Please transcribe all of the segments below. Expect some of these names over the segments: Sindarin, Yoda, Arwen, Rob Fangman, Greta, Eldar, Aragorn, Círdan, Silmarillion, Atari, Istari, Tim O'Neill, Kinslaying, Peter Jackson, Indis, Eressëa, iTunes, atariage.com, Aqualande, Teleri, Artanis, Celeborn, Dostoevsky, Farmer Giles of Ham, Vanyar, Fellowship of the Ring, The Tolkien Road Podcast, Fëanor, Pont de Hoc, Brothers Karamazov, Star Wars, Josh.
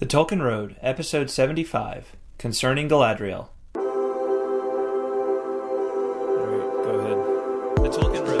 The Tolkien Road, Episode 75, Concerning Galadriel. Alright, go ahead. The Tolkien Road.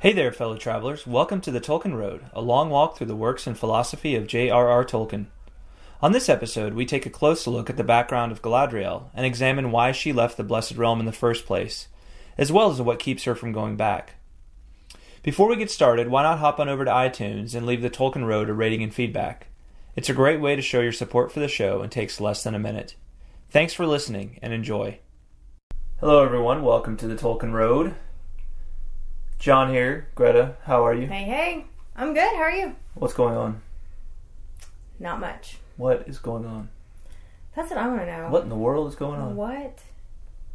Hey there, fellow travelers. Welcome to The Tolkien Road, a long walk through the works and philosophy of J.R.R. Tolkien. On this episode, we take a close look at the background of Galadriel and examine why she left the Blessed Realm in the first place, as well as what keeps her from going back. Before we get started, why not hop on over to iTunes and leave The Tolkien Road a rating and feedback? It's a great way to show your support for the show and takes less than a minute. Thanks for listening and enjoy. Hello, everyone. Welcome to The Tolkien Road. John here. Greta, how are you? Hey. I'm good. How are you? What's going on? Not much. What is going on? That's what I want to know. What in the world is going on? What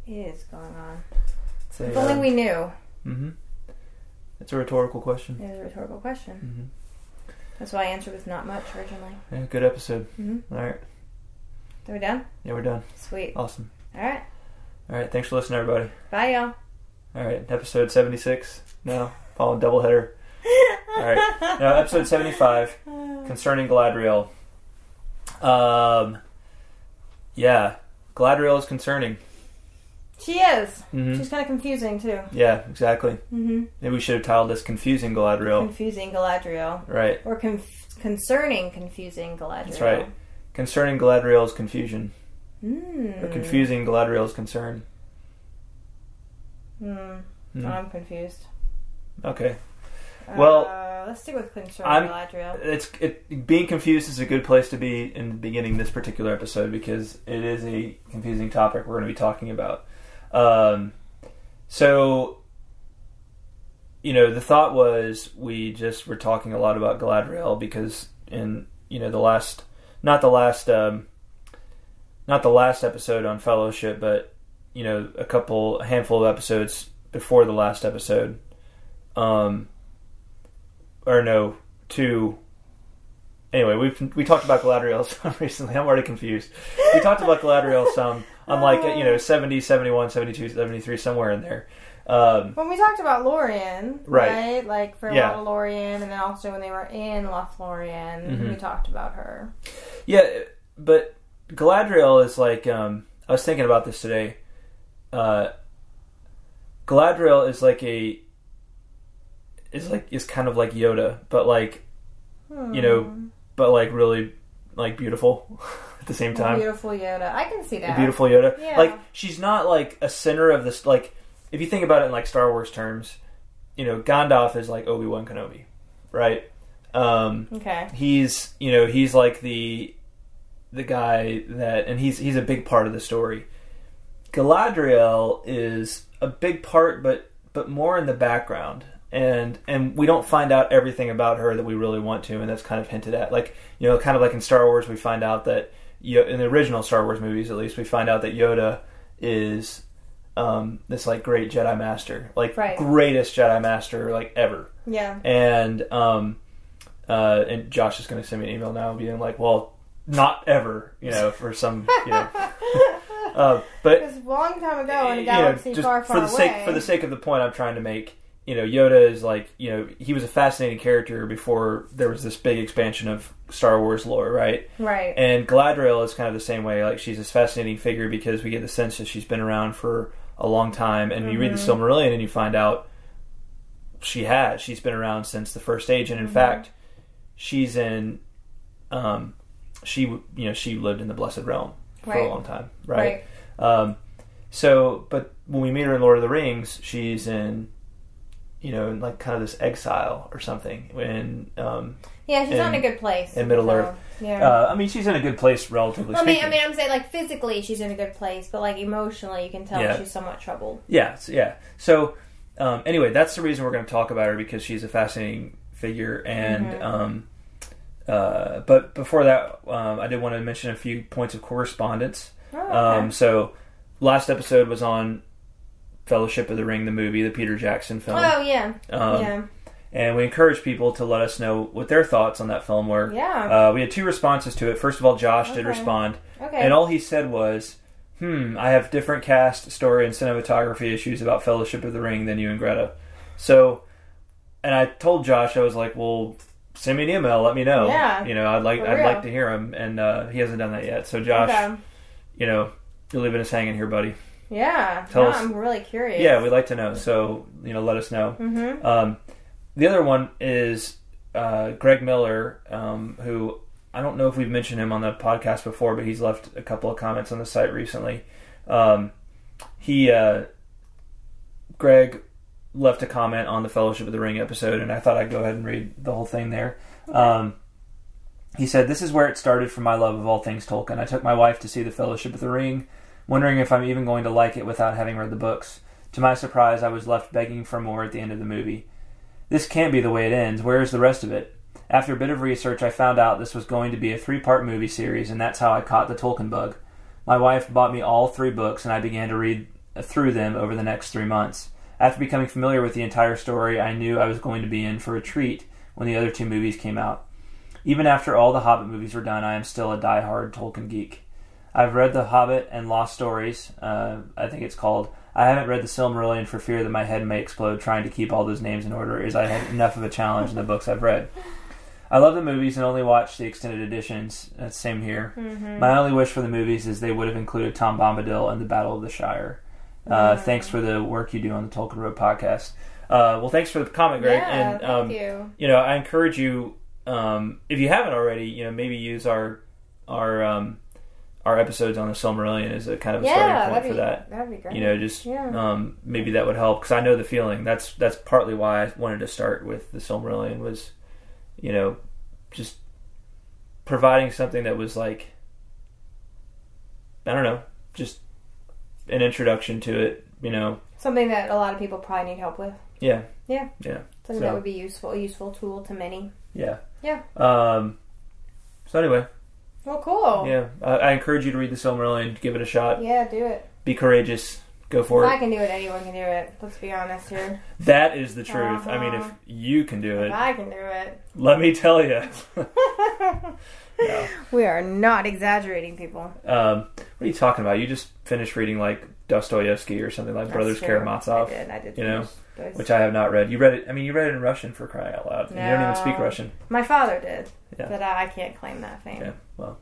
is going on? If only we knew. Mm-hmm. It's a rhetorical question. It is a rhetorical question. Mm-hmm. That's why I answered with not much originally. Yeah, good episode. Mm-hmm. All right. Are we done? Yeah, we're done. Sweet. Awesome. All right. All right. Thanks for listening, everybody. Bye, y'all. All right, episode 76. No, following doubleheader. All right, now episode 75, Concerning Galadriel. Yeah, Galadriel is concerning. She is. Mm-hmm. She's kind of confusing, too. Yeah, exactly. Mm-hmm. Maybe we should have titled this Confusing Galadriel. Confusing Galadriel. Right. Or Concerning Confusing Galadriel. That's right. Concerning Galadriel's confusion. Mm. Or Confusing Galadriel's concern. I'm confused. Okay. Well, let's stick with Concerning Galadriel. Being confused is a good place to be in the beginning of this particular episode because it is a confusing topic we're going to be talking about. So, you know, the thought was we just were talking a lot about Galadriel because in, you know, not the last episode on Fellowship, but you know, a handful of episodes before the last episode, two. Anyway, we talked about Galadriel some recently. I'm already confused. We talked about Galadriel some on like, you know, 70, 71, 72, 73, somewhere in there. When we talked about Lorien, right? Like for a lot of Lorien, and then also when they were in Lothlorien, mm-hmm. we talked about her. Yeah, but Galadriel is like, I was thinking about this today. Galadriel is like kind of like Yoda, but like you know, but like really like beautiful at the same time. Beautiful Yoda, I can see that. Beautiful Yoda, yeah. Like she's not like a sinner of this. Like if you think about it in like Star Wars terms, you know, Gandalf is like Obi-Wan Kenobi, right? Okay, he's you know he's like the guy that, and he's a big part of the story. Galadriel is a big part, but more in the background, and we don't find out everything about her that we really want to, and that's kind of hinted at. Like you know, kind of like in Star Wars, we find out that in the original Star Wars movies, at least, we find out that Yoda is this like great Jedi Master, like right. greatest Jedi Master like ever. Yeah. And Josh is going to send me an email now, being like, well, not ever, you know, for some, you know. But it was a long time ago in a galaxy you know, for the sake of the point I'm trying to make, you know, Yoda is like, you know, he was a fascinating character before there was this big expansion of Star Wars lore, right? Right. And Galadriel is kind of the same way. Like she's this fascinating figure because we get the sense that she's been around for a long time, and mm-hmm. you read the Silmarillion and you find out she's been around since the first age, and in mm-hmm. fact, she's in, she lived in the Blessed Realm. For right. a long time, right? But when we meet her in Lord of the Rings, she's in, you know, like kind of this exile or something. And she's not in a good place in Middle-earth. Yeah, I mean, she's in a good place relatively speaking. I mean, I'm saying like physically she's in a good place, but like emotionally, you can tell she's somewhat troubled. Yeah, yeah. So anyway, that's the reason we're going to talk about her because she's a fascinating figure and. Mm-hmm. But before that, I did want to mention a few points of correspondence. Oh, okay. So last episode was on Fellowship of the Ring, the movie, the Peter Jackson film. Oh, yeah. Yeah. And we encourage people to let us know what their thoughts on that film were. Yeah. We had two responses to it. First of all, Josh did respond. Okay. And all he said was, I have different cast, story, and cinematography issues about Fellowship of the Ring than you and Greta. So, and I told Josh, I was like, well, send me an email, let me know. Yeah. You know, I'd like to hear him. And he hasn't done that yet. So, Josh, you know, you're leaving us hanging here, buddy. Yeah. Tell us, I'm really curious. Yeah, we'd like to know. So, you know, let us know. Mm-hmm. The other one is Greg Miller, who I don't know if we've mentioned him on the podcast before, but he's left a couple of comments on the site recently. Greg left a comment on the Fellowship of the Ring episode, and I thought I'd go ahead and read the whole thing there. Okay. He said, "This is where it started for my love of all things Tolkien. I took my wife to see the Fellowship of the Ring, wondering if I'm even going to like it without having read the books. To my surprise, I was left begging for more at the end of the movie. This can't be the way it ends. Where is the rest of it? After a bit of research, I found out this was going to be a 3-part movie series, and that's how I caught the Tolkien bug. My wife bought me all 3 books, and I began to read through them over the next 3 months. After becoming familiar with the entire story, I knew I was going to be in for a treat when the other 2 movies came out. Even after all the Hobbit movies were done, I am still a diehard Tolkien geek. I've read The Hobbit and Lost Stories, I think it's called. I haven't read The Silmarillion for fear that my head may explode trying to keep all those names in order, as I had enough of a challenge in the books I've read. I love the movies and only watch the extended editions. That's same here. Mm-hmm. My only wish for the movies is they would have included Tom Bombadil and the Battle of the Shire. Thanks for the work you do on the Tolkien Road podcast." Well, thanks for the comment, Greg. Yeah, and, thank you. You know, I encourage you, if you haven't already, you know, maybe use our episodes on the Silmarillion is a kind of a starting point for that. That'd be great. You know, just maybe that would help, because I know the feeling. That's partly why I wanted to start with the Silmarillion, was, you know, just providing something that was like, I don't know, just an introduction to it. You know, something that a lot of people probably need help with. Yeah. Yeah. Yeah. Something that would be a useful tool to many. Yeah. Yeah. So anyway. Well, cool. Yeah. I encourage you to read The Silmarillion. Give it a shot. Yeah, do it. Be courageous. Go for it. If I can do it, anyone can do it. Let's be honest here. That is the truth. I mean, if you can do it. If I can do it. Let me tell you. No. We are not exaggerating, people. What are you talking about? You just finished reading, like, Dostoevsky or something, like Brothers Karamazov. I did. You know? Which I have not read. You read it. I mean, you read it in Russian, for crying out loud. No. You don't even speak Russian. My father did, but I can't claim that fame. Yeah, well,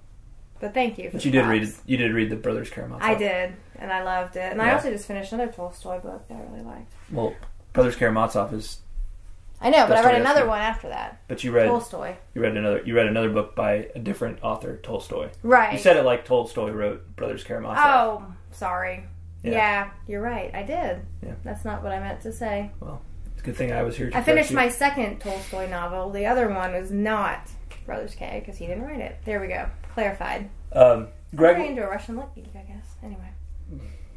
but thank you. But you did read the Brothers Karamazov. I did, and I loved it. And I also just finished another Tolstoy book that I really liked. Well, Brothers Karamazov is. I know, but I read another one after that. But you read Tolstoy. You read another book by a different author, Tolstoy. Right. You said it like Tolstoy wrote Brothers Karamazov. Oh, sorry. Yeah, you're right. I did. Yeah. That's not what I meant to say. Well, it's a good thing I was here to I finished my second Tolstoy novel. The other one was not Brothers K, because he didn't write it. There we go. Clarified. Greg... I'm into a Russian lit geek, I guess. Anyway.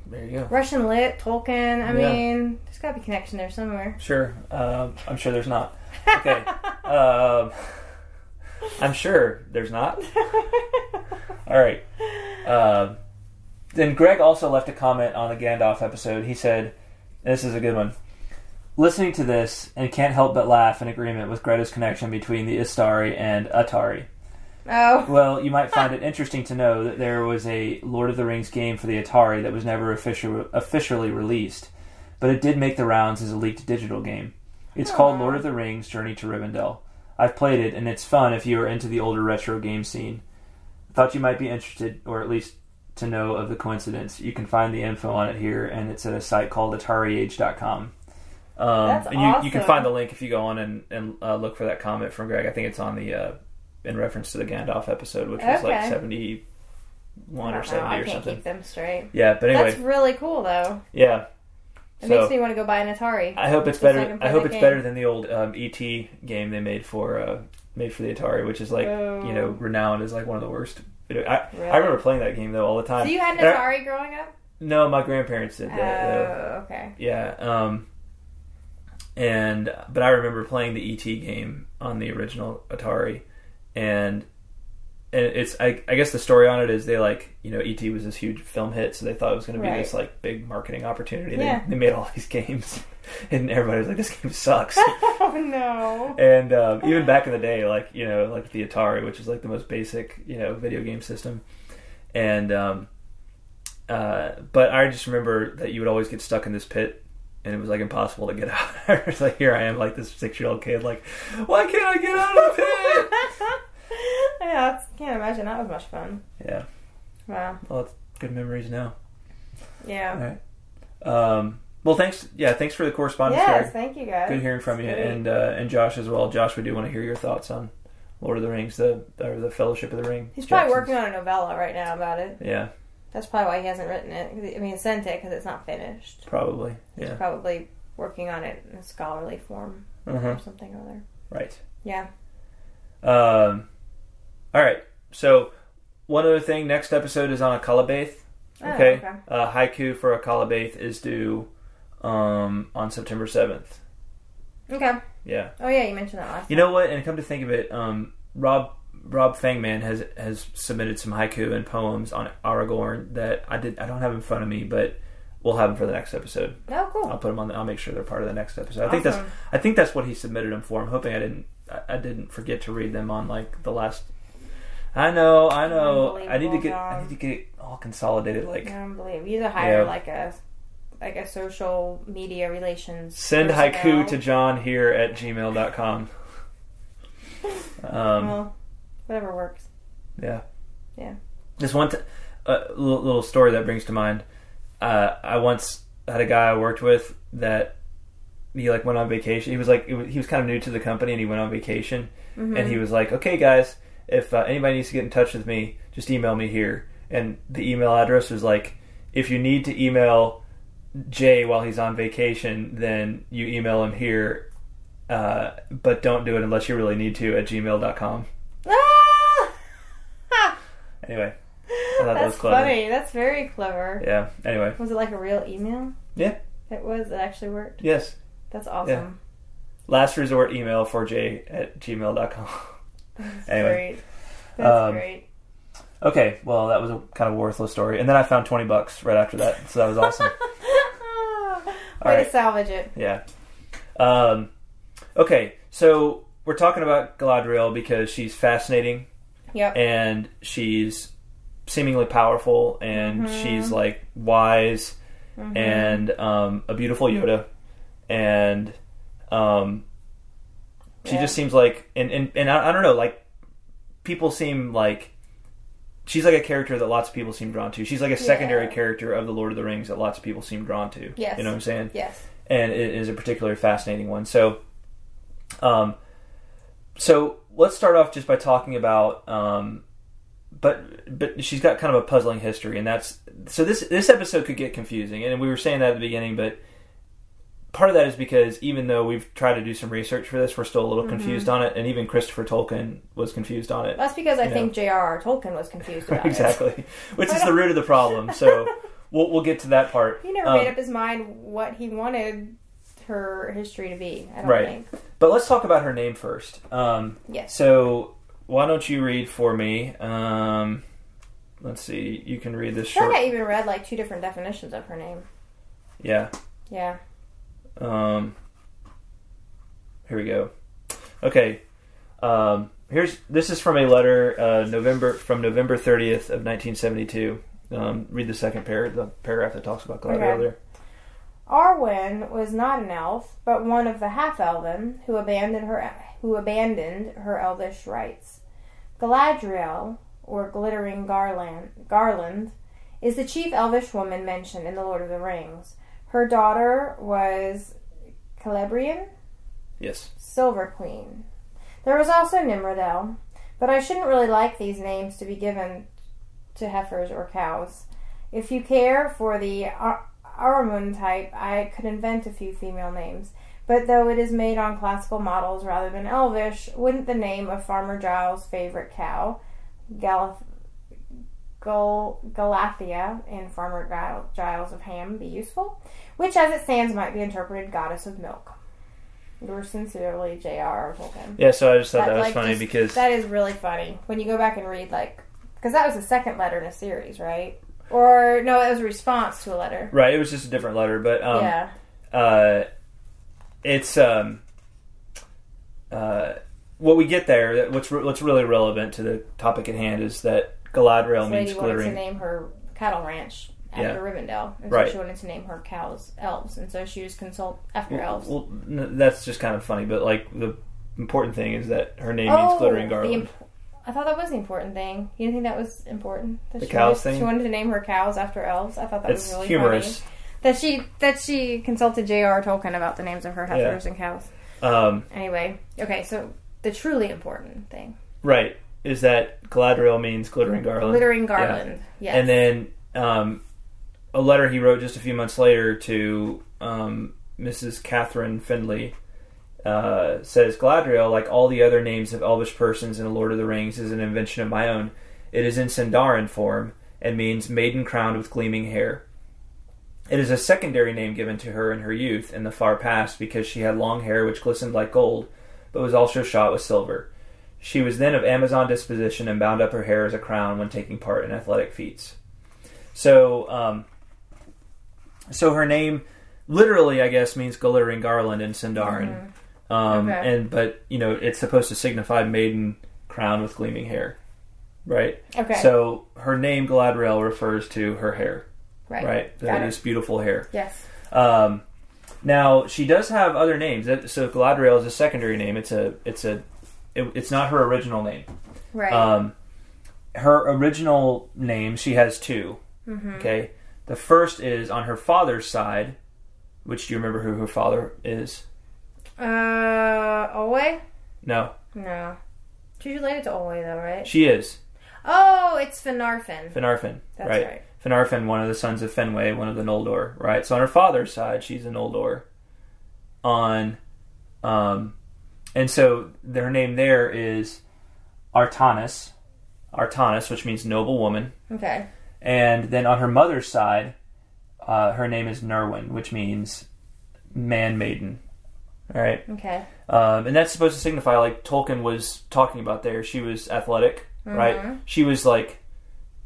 There you go. Russian lit, Tolkien. I mean, there's got to be a connection there somewhere. Sure. I'm sure there's not. Okay. I'm sure there's not. All right. Then Greg also left a comment on the Gandalf episode. He said, and this is a good one, "Listening to this, and can't help but laugh in agreement with Greta's connection between the Istari and Atari. Oh. Well, you might find it interesting to know that there was a Lord of the Rings game for the Atari that was never officially released, but it did make the rounds as a leaked digital game. It's called Lord of the Rings Journey to Rivendell. I've played it, and it's fun if you are into the older retro game scene. Thought you might be interested, or at least... to know of the coincidence. You can find the info on it here, and it's at a site called atariage.com. That's and awesome. You can find the link if you go on and look for that comment from Greg. I think it's on the in reference to the Gandalf episode, which was like 71 or 70 or something. I can't keep them straight. Yeah, but anyway, that's really cool though. Yeah, it makes me want to go buy an Atari. I hope it's better. I hope it's better than the old ET game they made for the Atari, which is like you know, renowned as like one of the worst. Really? I remember playing that game though all the time. So you had an Atari growing up? No, my grandparents did. Okay. Yeah. But I remember playing the ET game on the original Atari, and and it's I guess the story on it is they E.T. was this huge film hit, so they thought it was going to be this big marketing opportunity. Yeah. They made all these games, and everybody was like, "This game sucks." Oh no! And even back in the day, the Atari, which is the most basic video game system, and but I just remember that you would always get stuck in this pit. And it was impossible to get out. It's here I am, this 6-year-old kid, why can't I get out of here? Yeah, I can't imagine that was much fun. Yeah. Wow. Well, it's good memories now. Yeah. All right. Well, thanks. Yeah, thanks for the correspondence. Yes, thank you guys. Good hearing from you, and Josh as well. Josh, we do want to hear your thoughts on Lord of the Rings, the Fellowship of the Ring. He's probably working on a novella right now about it. Yeah. That's probably why he hasn't written it. I mean, he sent it because it's not finished. Probably, yeah. He's probably working on it in a scholarly form or something or other. Right. Yeah. All right. So, one other thing. Next episode is on Akallabêth. Okay. Oh, okay. Haiku for Akallabêth is due on September 7th. Okay. Yeah. Oh, yeah. You mentioned that last time. You know what? And come to think of it, Rob Fangman has submitted some haiku and poems on Aragorn that I don't have in front of me, but we'll have them for the next episode. Oh, cool! I'll put them on. I'll make sure they're part of the next episode. Awesome. I think that's what he submitted them for. I'm hoping I didn't forget to read them on the last. I know. I need to get it all consolidated. Unbelievable. You need to hire a social media relations. Send haiku to John here at gmail.com. Well. Whatever works. Yeah. Yeah. There's one little story that brings to mind. I once had a guy I worked with that he went on vacation. He was kind of new to the company, and he went on vacation. Mm-hmm. And he was like, "Okay, guys, if anybody needs to get in touch with me, just email me here." And the email address was if you need to email Jay while he's on vacation, then you email him here. But don't do it unless you really need to at gmail.com. Anyway, I thought that was clever. That's funny. That's very clever. Yeah. Anyway. Was it a real email? Yeah. It was. It actually worked? Yes. That's awesome. Yeah. Last resort email for j@gmail.com. That's anyway. Great. That's great. Okay. Well, that was a kind of worthless story. And then I found $20 right after that. So that was awesome. Way to salvage it. Yeah. Okay. So we're talking about Galadriel because she's fascinating. Yep. And she's seemingly powerful, and she's wise, and a beautiful Yoda, and she just seems and I don't know, people seem she's a character that lots of people seem drawn to. She's a secondary character of the Lord of the Rings that lots of people seem drawn to. Yes. You know what I'm saying? Yes. And it is a particularly fascinating one. So, let's start off just by talking about, but she's got kind of a puzzling history, and this episode could get confusing, and we were saying that at the beginning, but part of that is because even though we've tried to do some research for this, we're still a little confused on it, and even Christopher Tolkien was confused on it. That's because I think J.R.R. Tolkien was confused about it. Exactly. Which is the root of the problem, so we'll get to that part. He never made up his mind what he wanted her history to be, I don't think. But let's talk about her name first. Yes. So why don't you read for me? Let's see. You can read this short. I think I even read 2 different definitions of her name. Yeah. Yeah. Here we go. Okay. This is from a letter from November 30th of 1972. Read the second paragraph that talks about Galadriel there. Arwen was not an elf, but one of the half-elven who abandoned her elvish rights. Galadriel, or Glittering Garland, is the chief elvish woman mentioned in The Lord of the Rings. Her daughter was Celeborn? Yes. Silver Queen. There was also Nimrodel, but I shouldn't really like these names to be given to heifers or cows. If you care for the Aramund type, I could invent a few female names, but though it is made on classical models rather than elvish, wouldn't the name of Farmer Giles' favorite cow, Galathea, and Farmer Giles of Ham, be useful? Which, as it stands, might be interpreted goddess of milk. Yours sincerely, J.R.R. Tolkien. Yeah, so I just thought that was like, funny because... That is really funny. When you go back and read, like... Because that was the second letter in a series, right? Or, no, it was a response to a letter. Right, it was just a different letter, but... yeah. It's... what we get there, what's really relevant to the topic at hand, is that Galadriel means glittering. Wanted to name her cattle ranch after Rivendell. And so she wanted to name her cows elves, and so she was consult after elves. Well, that's just kind of funny, but like the important thing is that her name means glittering garland. I thought that was the important thing. You didn't think that was important? That the cows thing? She wanted to name her cows after elves. I thought that was really humorous. Funny. That she consulted J.R.R. Tolkien about the names of her heifers and cows. Anyway, okay, so the truly important thing. Right, is that Galadriel means glittering garland. Glittering garland, yes. And then a letter he wrote just a few months later to Mrs. Catherine Findlay says, Galadriel, like all the other names of elvish persons in The Lord of the Rings, is an invention of my own. It is in Sindarin form and means maiden crowned with gleaming hair. It is a secondary name given to her in her youth in the far past because she had long hair which glistened like gold, but was also shot with silver. She was then of Amazon disposition and bound up her hair as a crown when taking part in athletic feats. So, her name literally, I guess, means glittering garland in Sindarin. Mm-hmm. Okay. But, you know, it's supposed to signify maiden crown with gleaming hair, right? Okay. So her name, Galadriel, refers to her hair. Right. Right. That is beautiful hair. Yes. Now she does have other names. So Galadriel is a secondary name. It's not her original name. Right. Her original name, she has two. Mm-hmm. Okay. The first is on her father's side, which do you remember who her father is? Olwe? No. She's related to Olwe though, right? She is. Oh, it's Finarfin. Finarfin. That's right. Finarfin, one of the sons of Fenwë, one of the Noldor, right? So on her father's side, she's a Noldor. And so her name there is Artanis, which means noble woman. Okay. And then on her mother's side, her name is Nerwin, which means man-maiden. All right. Okay. And that's supposed to signify, like Tolkien was talking about there, she was athletic, mm-hmm. right? She was like,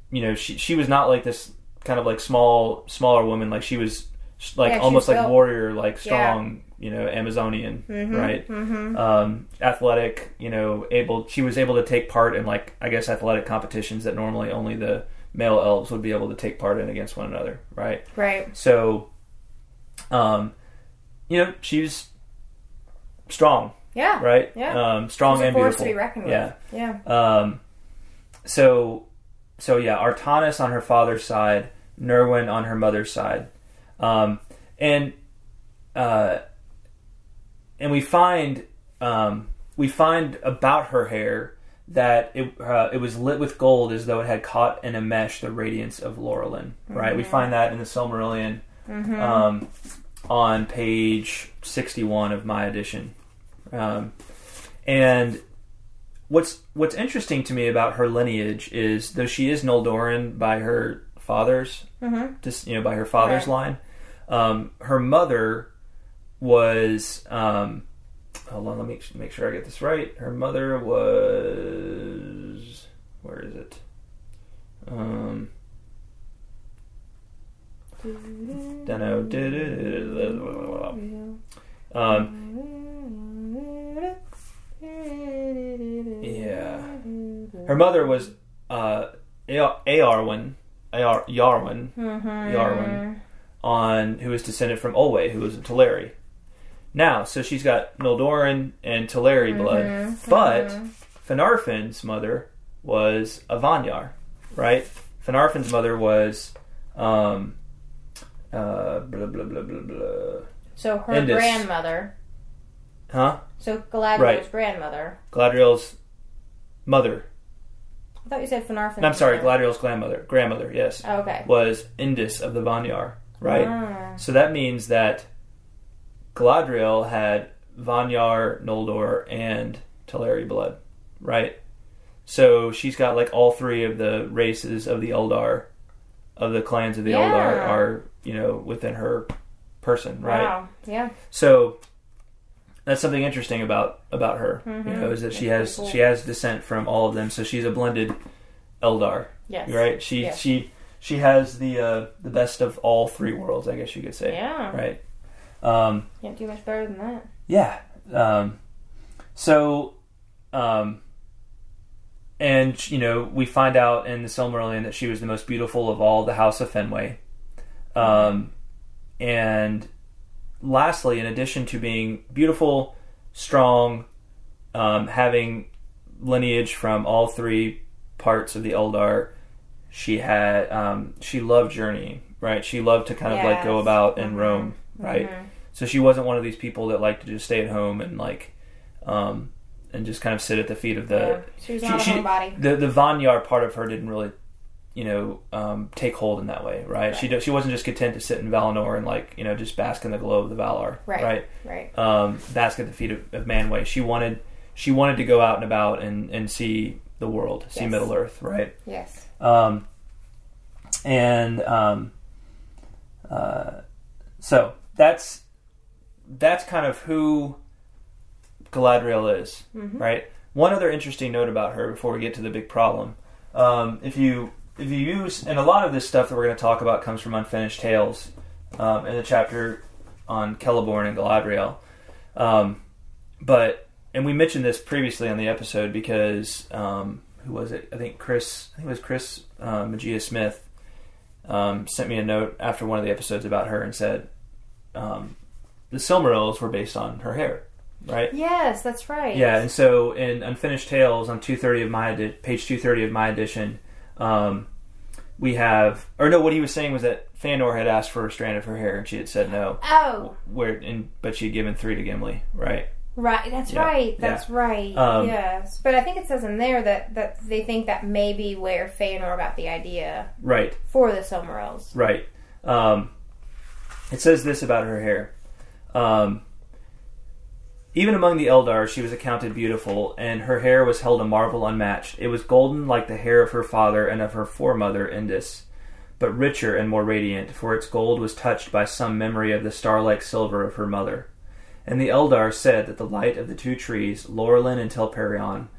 you know, she was not like this kind of like smaller woman. Like she was like almost like warrior, like strong, you know, Amazonian, mm-hmm, right? Mm-hmm. Athletic, you know, she was able to take part in like, I guess, athletic competitions that normally only the male elves would be able to take part in against one another. Right. Right. So, you know, she's strong. Yeah. Right. Yeah. Strong and beautiful. She's a force to be reckoned with. Yeah. Yeah. So yeah, Artanis on her father's side, Nerwin on her mother's side, and we find about her hair that it was lit with gold as though it had caught in a mesh the radiance of Lorelin. Right, mm-hmm. We find that in the Silmarillion, mm-hmm. On page 61 of my edition, and. What's interesting to me about her lineage is, though she is Noldoran by her father's, mm-hmm. just, you know, by her father's line, her mother was. Hold on, let me make sure I get this right. Her mother was. Where is it? Dunno. Yeah. Her mother was Eowyn, mm-hmm. Who is descended from Olwe, who is a Teleri. Now, so she's got Noldoran and Teleri mm-hmm. blood, but mm-hmm. Finarfin's mother was a Vanyar, right? Finarfin's mother was So her Indis. Grandmother. Huh? So Galadriel's grandmother. Galadriel's mother. I thought you said Finarfin. No, I'm sorry, Galadriel's grandmother, yes. Oh, okay. Was Indis of the Vanyar, right? Ah. So that means that Galadriel had Vanyar, Noldor, and Teleri blood, right? So she's got like all three of the races of the Eldar, of the clans of the Eldar are, you know, within her person, right? Wow, yeah. So... That's something interesting about her, you know, is that she has descent from all of them, so she's a blended Eldar. Yes. Right? She has the best of all three worlds, I guess you could say. Yeah. Right. Can't do much better than that. Yeah. And, you know, we find out in the Silmarillion that she was the most beautiful of all the House of Finwë. And lastly, in addition to being beautiful, strong, having lineage from all three parts of the Eldar, she loved journeying, right? She loved to kind of like go about and roam, right? Mm-hmm. So she wasn't one of these people that liked to just stay at home and like, and just kind of sit at the feet of the. Yeah. She was not a homebody. The Vanyar part of her didn't really, you know, take hold in that way, right? She wasn't just content to sit in Valinor and like, you know, just bask in the glow of the Valar, right? Bask at the feet of Manwe. She wanted to go out and about and see the world, see Middle-earth, right? Yes. So that's kind of who Galadriel is, right? One other interesting note about her before we get to the big problem, if you use, and a lot of this stuff that we're going to talk about comes from Unfinished Tales, in the chapter on Celeborn and Galadriel. And we mentioned this previously on the episode because, who was it? I think it was Chris Magia Smith, sent me a note after one of the episodes about her and said, the Silmarils were based on her hair, right? Yes, that's right. Yeah, and so in Unfinished Tales on page 230 of my edition, what he was saying was that Fëanor had asked for a strand of her hair and she had said no. Oh. But she had given 3 to Gimli, right? Right, that's right. Yes. But I think it says in there that they think that may be where Fëanor got the idea for the Silmarils. Right. It says this about her hair. Even among the Eldar, she was accounted beautiful, and her hair was held a marvel unmatched. It was golden like the hair of her father and of her foremother, Indis, but richer and more radiant, for its gold was touched by some memory of the star-like silver of her mother. And the Eldar said that the light of the 2 trees, Laurelin and Telperion,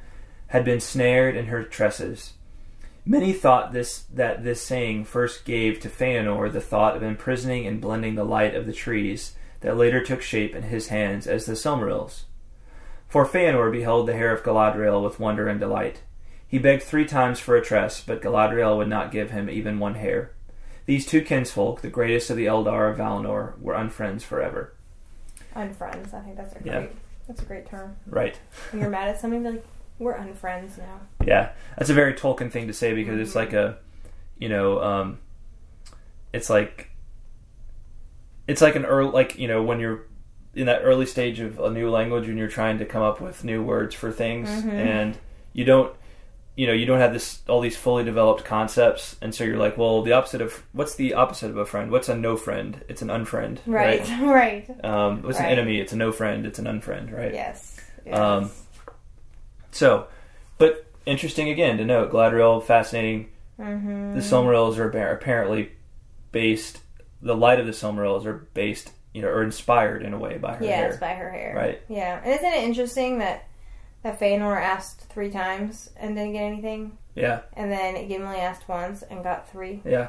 had been snared in her tresses. Many thought that this saying first gave to Fëanor the thought of imprisoning and blending the light of the trees, that later took shape in his hands as the Silmarils. For Fëanor beheld the hair of Galadriel with wonder and delight. He begged 3 times for a tress, but Galadriel would not give him even 1 hair. These 2 kinsfolk, the greatest of the Eldar of Valinor, were unfriends forever. Unfriends, I think that's a great term. Right. When you're mad at somebody, be like, we're unfriends now. Yeah, that's a very Tolkien thing to say because it's like a, you know, it's like... It's like an early, like, you know, when you're in that early stage of a new language and you're trying to come up with new words for things, and you don't have all these fully developed concepts, and so you're like, well, what's the opposite of a friend? What's a no friend? It's an unfriend. Right. What's an enemy? It's a no friend. It's an unfriend. Right. Yes. But interesting again to note, Galadriel, fascinating. The Silmarils are apparently based. The light of the Silmarils are based, you know, or inspired in a way by her hair. Yeah, it's by her hair. Right. Yeah. And isn't it interesting that Fëanor asked 3 times and didn't get anything? Yeah. And then Gimli asked once and got 3. Yeah.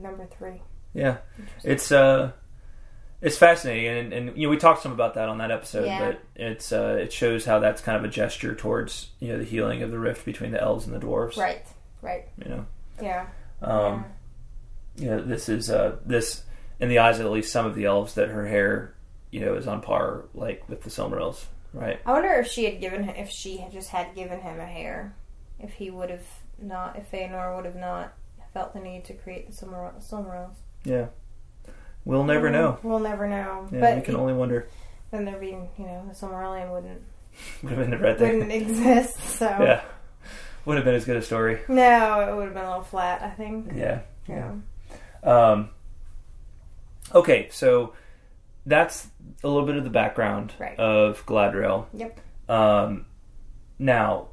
Number 3. Yeah. It's fascinating. And you know, we talked some about that on that episode, but it's, it shows how that's kind of a gesture towards, you know, the healing of the rift between the elves and the dwarves. Right. You know? Yeah. You know, this is this in the eyes of at least some of the elves that her hair, you know, is on par like with the Silmarils, right? I wonder if she had just given him a hair, if Fëanor would have not felt the need to create the Silmarils. Yeah, we'll never know. We'll never know. Yeah, but we can only wonder. Then there'd be, you know, the Silmarillion wouldn't exist. So yeah, would have been as good a story. No, it would have been a little flat, I think. Yeah. Okay, so that's a little bit of the background of Galadriel. Yep. Now,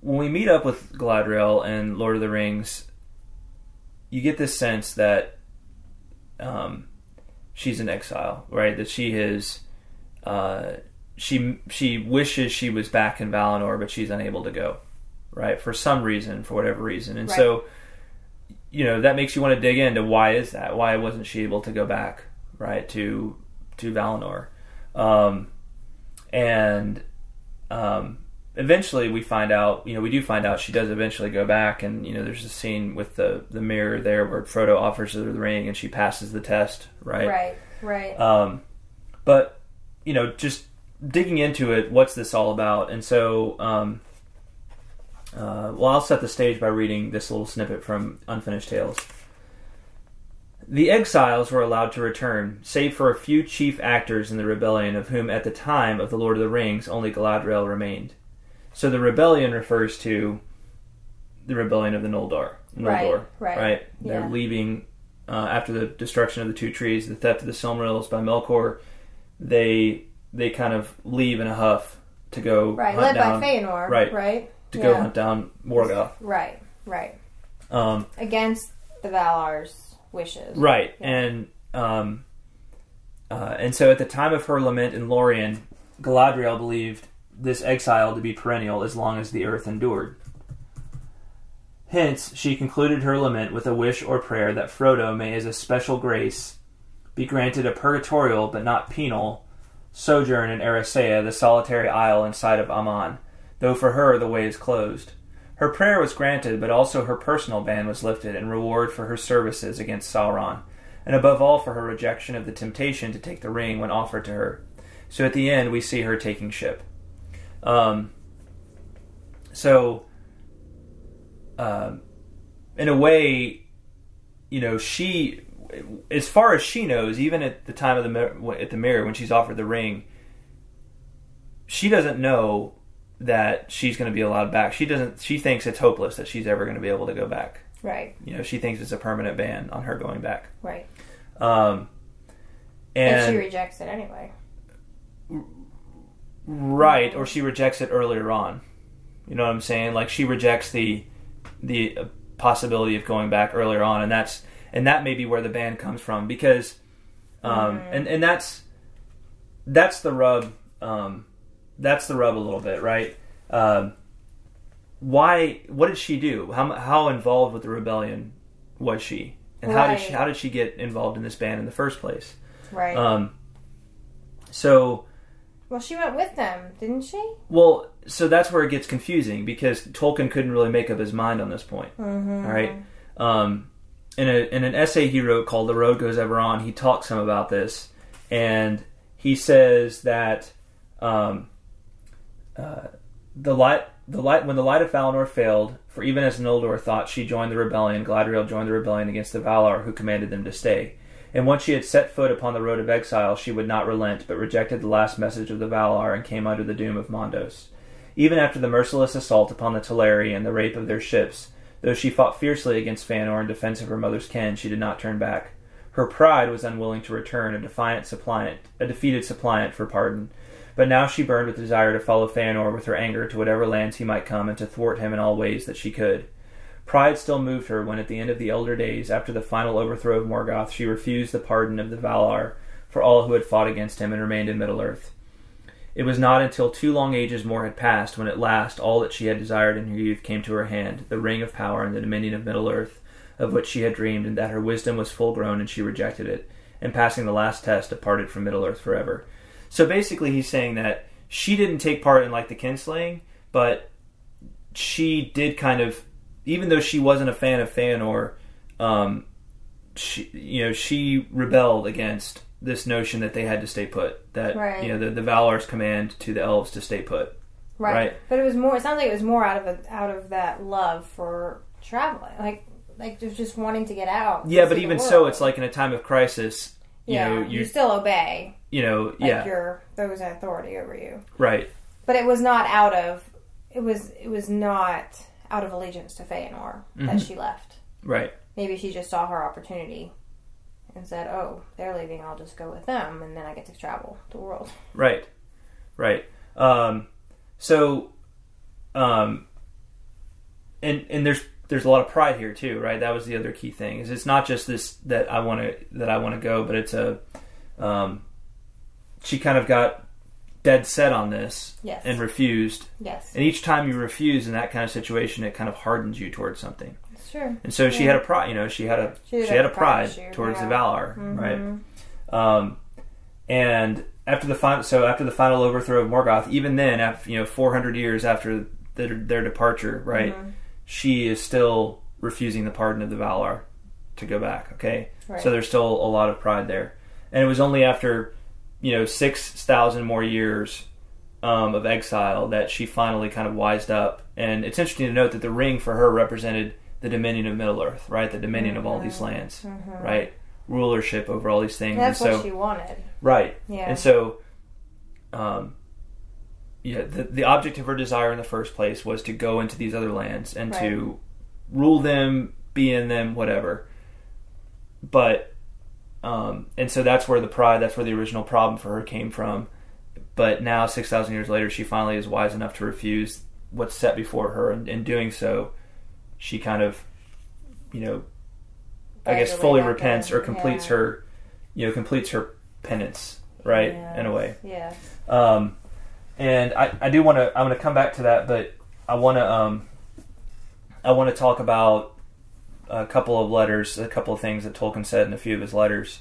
when we meet up with Galadriel in Lord of the Rings, you get this sense that she's in exile, right? That she is she wishes she was back in Valinor, but she's unable to go, right? For some reason, for whatever reason. And so, you know, that makes you want to dig into why is that? Why wasn't she able to go back, right, to Valinor? Eventually we find out, you know, we do find out she does eventually go back, and, you know, there's a scene with the mirror there where Frodo offers her the ring and she passes the test, right? Right, right. But, you know, just digging into it, what's this all about? And so, well, I'll set the stage by reading this little snippet from Unfinished Tales. The exiles were allowed to return, save for a few chief actors in the rebellion, of whom at the time of the Lord of the Rings only Galadriel remained. So the rebellion refers to the rebellion of the Noldor. Right. They're leaving after the destruction of the two trees, the theft of the Silmarils by Melkor. They kind of leave in a huff to go hunt down... Led by Fëanor. Right. To go hunt down Morgoth. Right. Against the Valar's wishes. Right. Yeah. And so at the time of her lament in Lorien, Galadriel believed this exile to be perennial as long as the earth endured. Hence, she concluded her lament with a wish or prayer that Frodo may, as a special grace, be granted a purgatorial, but not penal, sojourn in Eressëa, the solitary isle in sight of Aman, though for her the way is closed. Her prayer was granted, but also her personal ban was lifted, and reward for her services against Sauron, and above all for her rejection of the temptation to take the ring when offered to her. So at the end, we see her taking ship. In a way, you know, she, as far as she knows, even at the time of the mirror, when she's offered the ring, she doesn't know that she's going to be allowed back. She thinks it's hopeless that she's ever going to be able to go back. Right. You know, she thinks it's a permanent ban on her going back. Right. And she rejects it anyway. Right, or she rejects it earlier on. You know what I'm saying? Like, she rejects the possibility of going back earlier on, and that may be where the ban comes from, because that's the rub. That's the rub a little bit, right? Why? What did she do? How involved with the rebellion was she? And how did she get involved in this ban in the first place? Right. Well, she went with them, didn't she? Well, so that's where it gets confusing, because Tolkien couldn't really make up his mind on this point. Mm-hmm. All right. In an essay he wrote called "The Road Goes Ever On," he talks some about this, and he says that when the light of Valinor failed, for even as Noldor thought she joined the rebellion, Galadriel joined the rebellion against the Valar, who commanded them to stay. And once she had set foot upon the road of exile, she would not relent, but rejected the last message of the Valar and came under the doom of Mondos. Even after the merciless assault upon the Teleri and the rape of their ships, though she fought fiercely against Fëanor in defense of her mother's kin, she did not turn back. Her pride was unwilling to return, a defeated suppliant for pardon. But now she burned with desire to follow Fëanor with her anger to whatever lands he might come, and to thwart him in all ways that she could. Pride still moved her when, at the end of the elder days, after the final overthrow of Morgoth, she refused the pardon of the Valar for all who had fought against him and remained in Middle-earth. It was not until 2 long ages more had passed when, at last, all that she had desired in her youth came to her hand, the ring of power and the dominion of Middle-earth, of which she had dreamed, and that her wisdom was full-grown, and she rejected it, and passing the last test, departed from Middle-earth forever. So basically he's saying that she didn't take part in, like, the kinslaying, but she did kind of... Even though she wasn't a fan of Fëanor, she rebelled against this notion that they had to stay put. That the Valar's command to the elves to stay put. Right. But it was more. It sounds like it was more out of that love for traveling, like just wanting to get out. Yeah, but even so, it's like in a time of crisis, you still obey. There was an authority over you. Right. But it was not out of. It was not out of allegiance to Fëanor that she left. Right. Maybe she just saw her opportunity and said, oh, they're leaving, I'll just go with them, and then I get to travel the world. Right. And there's a lot of pride here too, right? That was the other key thing, is it's not just this that I want to go, but it's she kind of got dead set on this and refused. Yes. And each time you refuse in that kind of situation, it kind of hardens you towards something. Sure. And so she had a pride, you know, she had a pride towards the Valar, right? And after the final, overthrow of Morgoth, even then, after, you know, 400 years after their departure, right? Mm-hmm. She is still refusing the pardon of the Valar to go back. Okay. Right. So there's still a lot of pride there. And it was only after, you know, 6,000 more years of exile that she finally kind of wised up. And it's interesting to note that the ring for her represented the dominion of Middle-earth, right? The dominion of all these lands, right? Rulership over all these things. And that's what she wanted. Right. Yeah. And so, the object of her desire in the first place was to go into these other lands and to rule them, be in them, whatever. But, and so that's where the pride, that's where the original problem for her came from. But now, 6,000 years later, she finally is wise enough to refuse what's set before her. And in doing so, she kind of, you know, I guess fully repents or completes her, you know, completes her penance, right? Yes. In a way. Yeah. And I do want to, I'm going to come back to that, but I want to talk about a couple of letters, a couple of things that Tolkien said in a few of his letters.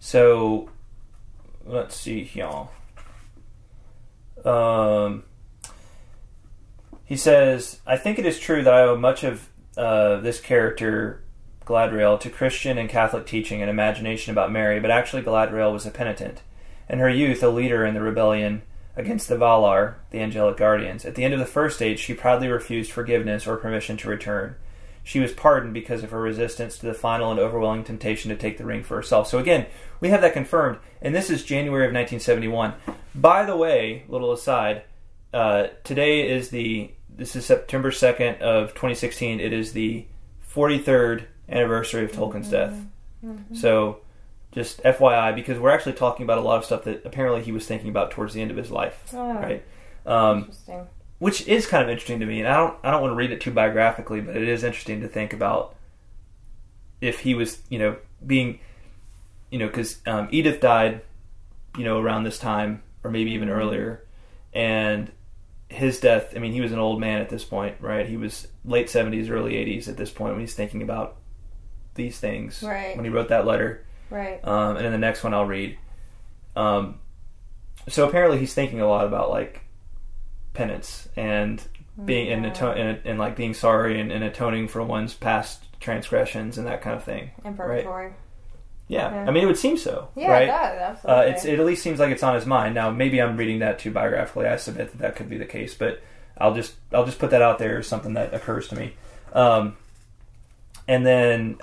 So let's see here. He says, I think it is true that I owe much of this character, Galadriel, to Christian and Catholic teaching and imagination about Mary, but actually Galadriel was a penitent. In her youth, a leader in the rebellion against the Valar, the angelic guardians. At the end of the first age, she proudly refused forgiveness or permission to return. She was pardoned because of her resistance to the final and overwhelming temptation to take the ring for herself. So again, we have that confirmed, and this is January of 1971. By the way, little aside, today is this is September 2nd of 2016. It is the 43rd anniversary of Tolkien's death. Mm-hmm. So, just FYI, because we're actually talking about a lot of stuff that apparently he was thinking about towards the end of his life, right? Interesting. Which is kind of interesting to me, and I don't want to read it too biographically, but it is interesting to think about if he was, you know, being, you know, because Edith died, you know, around this time or maybe even earlier, and his death. I mean, he was an old man at this point, right? He was late 70s, early 80s at this point when he's thinking about these things when he wrote that letter. Right. And then the next one I'll read. So apparently he's thinking a lot about like penance and being and being sorry and atoning for one's past transgressions and that kind of thing. And purgatory. Right? Yeah. I mean, it would seem so. Yeah, right? It does, absolutely. It at least seems like it's on his mind. Now, maybe I'm reading that too biographically. I submit that could be the case, but I'll just put that out there as something that occurs to me. And then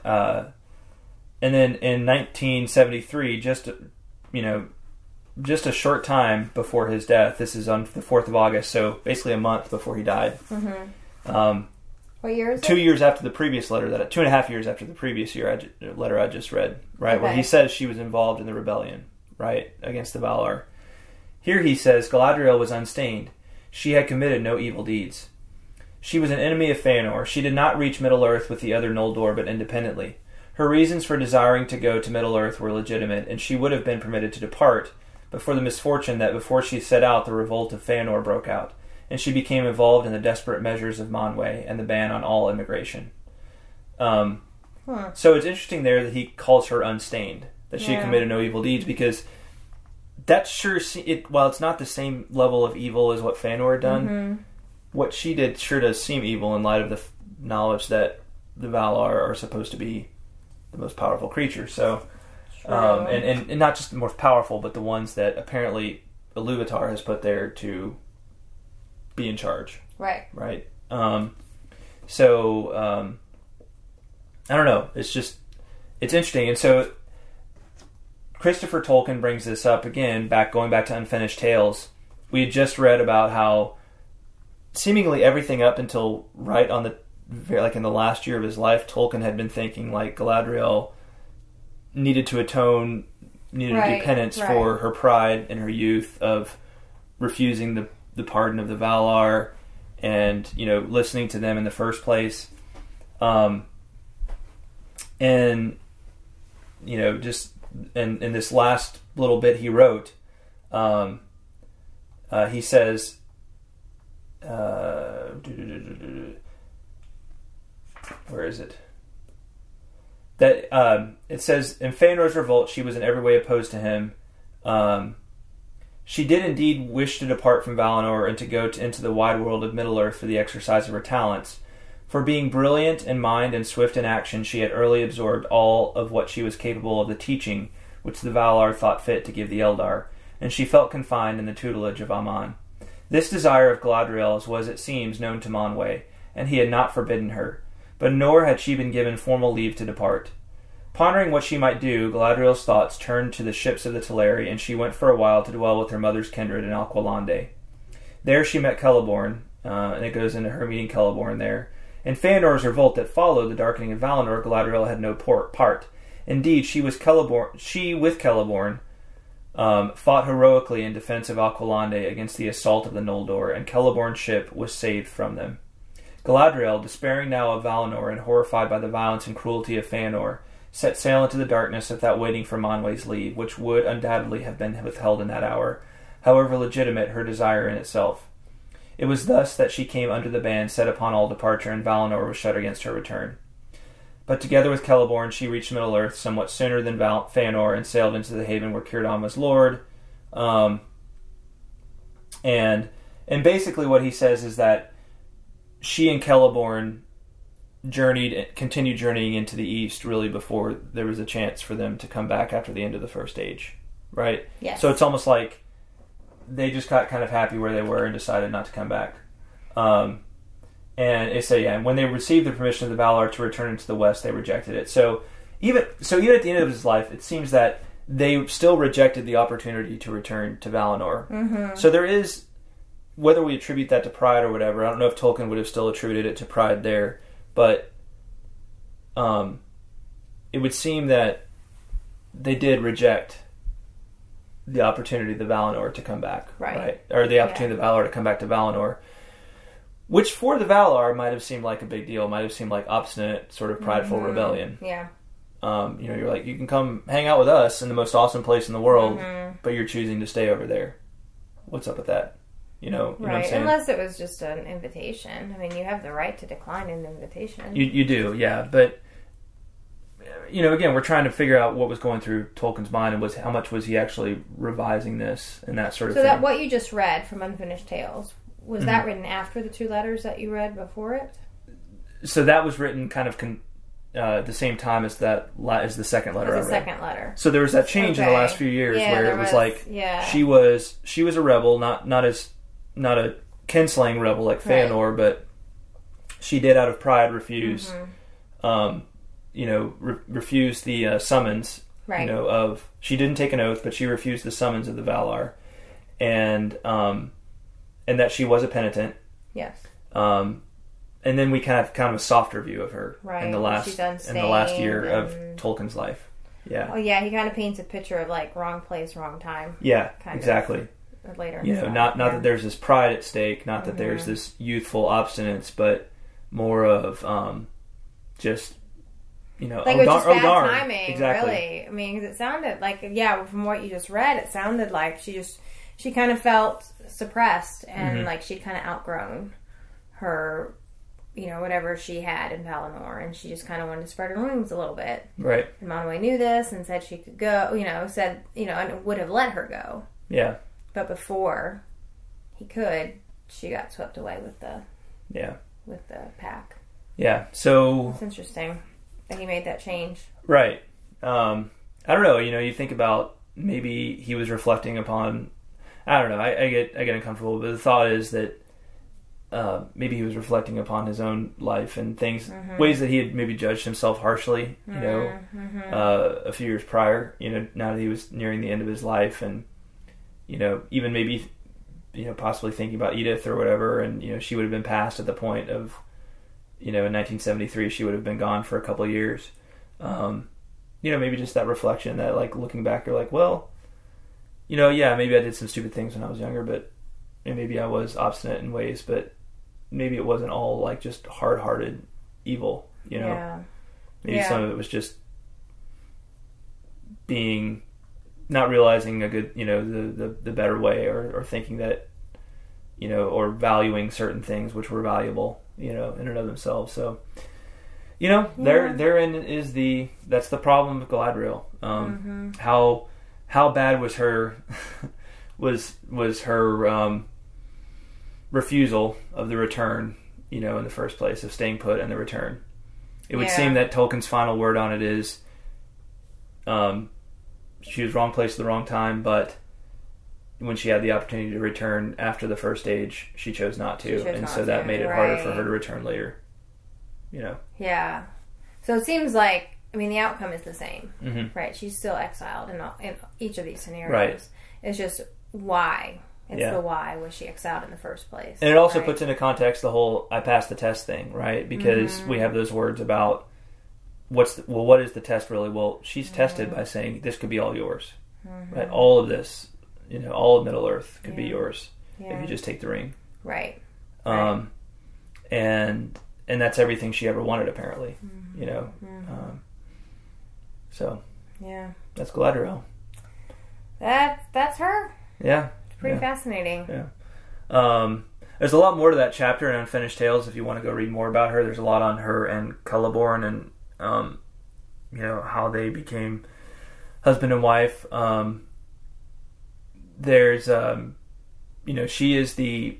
in 1973, just a short time before his death, this is on the 4th of August, so basically a month before he died. Mm-hmm. What year is it? 2 years after the previous letter, 2.5 years after the previous letter I just read, right? Okay. Where he says she was involved in the rebellion, right, against the Valar. Here he says, Galadriel was unstained. She had committed no evil deeds. She was an enemy of Fëanor. She did not reach Middle-earth with the other Noldor, but independently. Her reasons for desiring to go to Middle-earth were legitimate, and she would have been permitted to depart, but for the misfortune that before she set out, the revolt of Fëanor broke out, and she became involved in the desperate measures of Manwe and the ban on all immigration. So it's interesting there that he calls her unstained, that she committed no evil deeds, because that while it's not the same level of evil as what Fëanor had done, what she did sure does seem evil in light of the knowledge that the Valar are supposed to be the most powerful creature. So, and not just the most powerful, but the ones that apparently Iluvatar has put there to be in charge. Right. I don't know. It's interesting. And so Christopher Tolkien brings this up again, going back to Unfinished Tales. We had just read about how seemingly everything up until right on the like in the last year of his life, Tolkien had been thinking like Galadriel needed to atone, to do penance for her pride in her youth of refusing the pardon of the Valar and, you know, listening to them in the first place. And this last little bit he wrote, He says, where is it? That it says, in Fëanor's revolt, she was in every way opposed to him. She did indeed wish to depart from Valinor and to go into the wide world of Middle-earth for the exercise of her talents. For being brilliant in mind and swift in action, she had early absorbed all of what she was capable of the teaching which the Valar thought fit to give the Eldar, and she felt confined in the tutelage of Aman. This desire of Galadriel's was, it seems, known to Manwe, and he had not forbidden her, but nor had she been given formal leave to depart. Pondering what she might do, Galadriel's thoughts turned to the ships of the Teleri, and she went for a while to dwell with her mother's kindred in Aqualande. There she met Celeborn, and it goes into her meeting Celeborn there. In Fëanor's revolt that followed the darkening of Valinor, Galadriel had no part. Indeed, she with Celeborn, fought heroically in defense of Aqualande against the assault of the Noldor, and Celeborn's ship was saved from them. Galadriel, despairing now of Valinor and horrified by the violence and cruelty of Fëanor, set sail into the darkness without waiting for Manwe's leave, which would undoubtedly have been withheld in that hour, however legitimate her desire in itself. It was thus that she came under the ban set upon all departure, and Valinor was shut against her return. But together with Celeborn, she reached Middle-earth somewhat sooner than Fëanor and sailed into the haven where Círdan was lord. And basically what he says is that she and Celeborn continued journeying into the east, really, before there was a chance for them to come back after the end of the First Age, right? Yes. So it's almost like they just got kind of happy where they were and decided not to come back. And they say, and when they received the permission of the Valar to return into the west, they rejected it. So even at the end of his life, it seems that they still rejected the opportunity to return to Valinor. Mm-hmm. So there is, whether we attribute that to pride or whatever, I don't know if Tolkien would have still attributed it to pride there, but it would seem that they did reject the opportunity of the Valinor to come back, right? Or the opportunity of the Valar to come back to Valinor, which for the Valar might have seemed like a big deal, might have seemed like obstinate, sort of prideful rebellion. Yeah. You're like, you can come hang out with us in the most awesome place in the world, but you're choosing to stay over there. What's up with that? You know what I'm saying? Unless it was just an invitation. I mean, you have the right to decline an invitation. You do, yeah. But, you know, again, we're trying to figure out what was going through Tolkien's mind and how much was he actually revising this and that sort of thing. So that what you just read from Unfinished Tales, was that written after the two letters that you read before it? So that was written kind of the same time as the second letter I read. So there was that change in the last few years where it was like she was a rebel, not a kinslaying rebel like Fëanor, but she did out of pride refuse, refuse the summons. Right. She didn't take an oath, but she refused the summons of the Valar, and that she was a penitent. Yes. And then we kind of a softer view of her in the last year of Tolkien's life. Yeah. Oh yeah, he kind of paints a picture of like wrong place, wrong time. Yeah, exactly. Later, not that there's this pride at stake, not that there's this youthful obstinance, but more of just like it was just bad timing. Exactly. Really, I mean, because it sounded like from what you just read, it sounded like she kind of felt suppressed and like she'd kind of outgrown her, whatever she had in Valinor, and she just kind of wanted to spread her wings a little bit. Right. And Manwe knew this and said she could go. And would have let her go. Yeah. But before he could, she got swept away with the pack. Yeah, so it's interesting that he made that change. Right. I don't know. You think about maybe he was reflecting upon. I don't know. I get uncomfortable, but the thought is that maybe he was reflecting upon his own life and things, ways that he had maybe judged himself harshly. A few years prior. Now that he was nearing the end of his life and. Even maybe, possibly thinking about Edith or whatever, and, she would have been passed at the point of, in 1973, she would have been gone for a couple of years. Maybe just that reflection that, like, looking back, you're like, well, maybe I did some stupid things when I was younger, but maybe I was obstinate in ways, but maybe it wasn't all, like, just hard-hearted evil, Maybe some of it was just being not realizing a good, you know, the better way, or thinking that, you know, or valuing certain things which were valuable, you know, in and of themselves. So, you know, yeah. therein is that's the problem with Galadriel. Mm-hmm. How bad was her was her refusal of the return, you know, in the first place, of staying put and the return. It would seem that Tolkien's final word on it is, she was wrong place at the wrong time, but when she had the opportunity to return after the first stage, she chose not to. And so that made it harder for her to return later. You know? Yeah. So it seems like, I mean, the outcome is the same, mm-hmm. right? She's still exiled in each of these scenarios. Right. It's just why. It's the why was she exiled in the first place. And it also puts into context the whole I passed the test thing, right? Because mm-hmm. we have those words about what is the test really? Well, she's mm-hmm. tested by saying this could be all yours. Mm-hmm. Right? All of this, you know, all of Middle-earth could be yours if you just take the ring. Right. And that's everything she ever wanted, apparently. Mm-hmm. You know. Mm-hmm. So. Yeah. That's Galadriel. That's her. Yeah. Pretty fascinating. Yeah. There's a lot more to that chapter in Unfinished Tales if you want to go read more about her. There's a lot on her and Celeborn and, you know, how they became husband and wife. There's, you know, she's the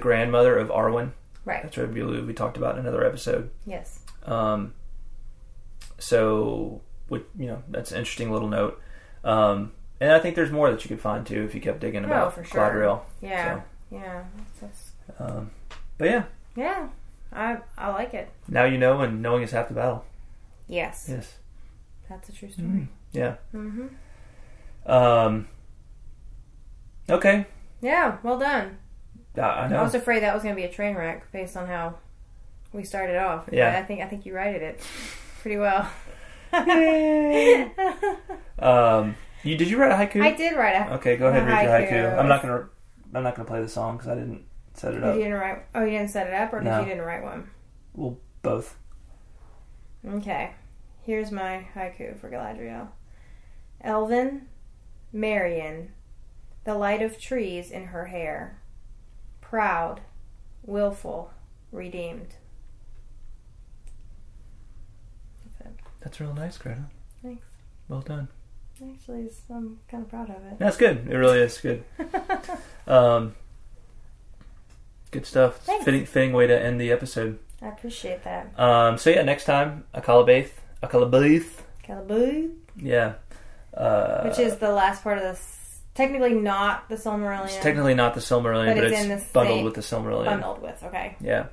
grandmother of Arwen. Right. That's what we talked about in another episode. Yes. So, you know, that's an interesting little note. And I think there's more that you could find, too, if you kept digging about for sure. Galadriel. Yeah. So. Yeah. But yeah. Yeah. I like it. Now you know, and knowing is half the battle. Yes. Yes. That's a true story. Mm-hmm. Yeah. Mm-hmm. Okay. Yeah. Well done. I know. I was afraid that was going to be a train wreck based on how we started off. Yeah. But I think you righted it pretty well. Yay! Did you write a haiku? I did write a haiku. Okay, go ahead and read your haiku. I'm not gonna play the song because I didn't set it up. You didn't set it up, or because you didn't write one? Well, both. Okay, here's my haiku for Galadriel. Elven, Marian, the light of trees in her hair, proud, willful, redeemed. That's real nice, Greta. Thanks. Well done. Actually, I'm kind of proud of it. That's good. It really is good. Good stuff. Thanks. Fitting way to end the episode. I appreciate that. So yeah, next time, Akallabêth. Yeah. Which is the last part of this. Technically not the Silmarillion. It's technically not the Silmarillion, but it's bundled with the Silmarillion. Bundled with, okay. Yeah.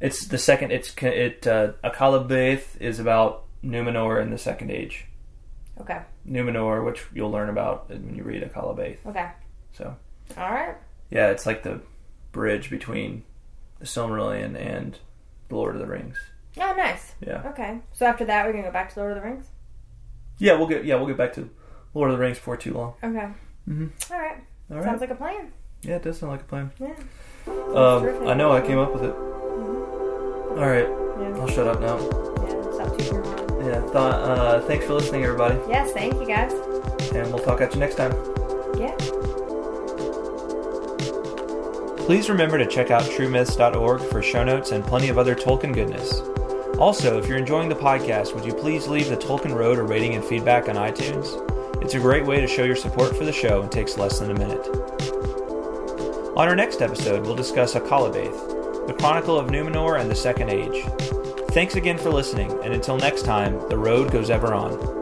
It's the second. Akallabêth is about Numenor in the Second Age. Okay. Numenor, which you'll learn about when you read Akallabêth. Okay. So. All right. Yeah, it's like the bridge between the Silmarillion and the Lord of the Rings. Oh, nice. Yeah. Okay. So after that, we're gonna go back to Lord of the Rings. Yeah, we'll get back to Lord of the Rings before too long. Okay. Mm-hmm. All right. Sounds like a plan. Yeah, it does sound like a plan. Yeah. I know. I came up with it. Mm-hmm. All right. Yeah. I'll shut up now. Yeah. Stop too perfect. Yeah, thanks for listening, everybody. Yes, thank you, guys. And we'll talk at you next time. Yeah. Please remember to check out truemyths.org for show notes and plenty of other Tolkien goodness. Also, if you're enjoying the podcast, would you please leave The Tolkien Road a rating and feedback on iTunes? It's a great way to show your support for the show and takes less than a minute. On our next episode, we'll discuss Akallabêth, the Chronicle of Numenor and the Second Age. Thanks again for listening, and until next time, the road goes ever on.